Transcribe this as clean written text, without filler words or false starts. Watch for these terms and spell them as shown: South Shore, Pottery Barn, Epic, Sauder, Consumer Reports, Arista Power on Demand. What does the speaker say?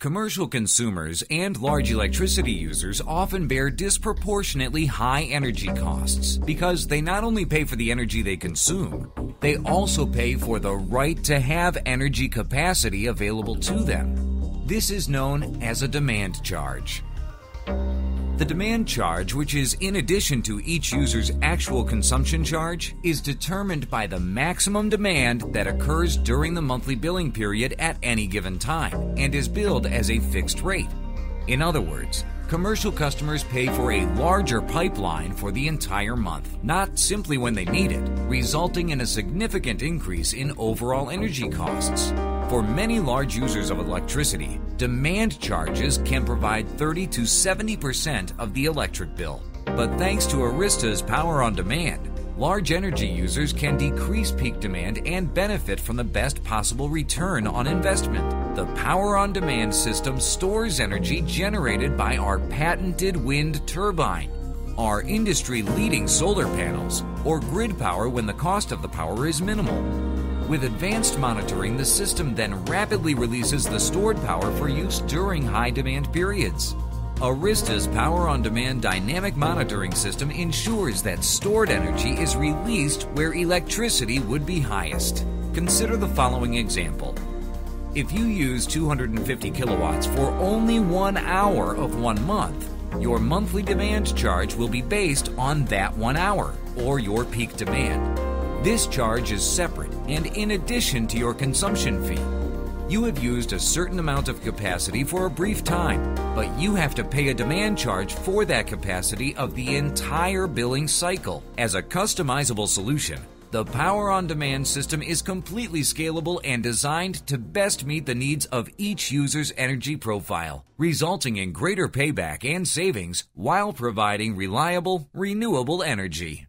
Commercial consumers and large electricity users often bear disproportionately high energy costs because they not only pay for the energy they consume, they also pay for the right to have energy capacity available to them. This is known as a demand charge. The demand charge, which is in addition to each user's actual consumption charge, is determined by the maximum demand that occurs during the monthly billing period at any given time and is billed as a fixed rate. In other words, commercial customers pay for a larger pipeline for the entire month, not simply when they need it, resulting in a significant increase in overall energy costs. For many large users of electricity, demand charges can provide 30 to 70% of the electric bill. But thanks to Arista's Power on Demand, large energy users can decrease peak demand and benefit from the best possible return on investment. The Power on Demand system stores energy generated by our patented wind turbine, our industry-leading solar panels, or grid power when the cost of the power is minimal. With advanced monitoring, the system then rapidly releases the stored power for use during high-demand periods. Arista's Power on Demand dynamic monitoring system ensures that stored energy is released where electricity would be highest. Consider the following example. If you use 250 kilowatts for only 1 hour of 1 month, your monthly demand charge will be based on that 1 hour, or your peak demand. This charge is separate and in addition to your consumption fee. You have used a certain amount of capacity for a brief time, but you have to pay a demand charge for that capacity of the entire billing cycle. As a customizable solution, the Power on Demand system is completely scalable and designed to best meet the needs of each user's energy profile, resulting in greater payback and savings while providing reliable, renewable energy.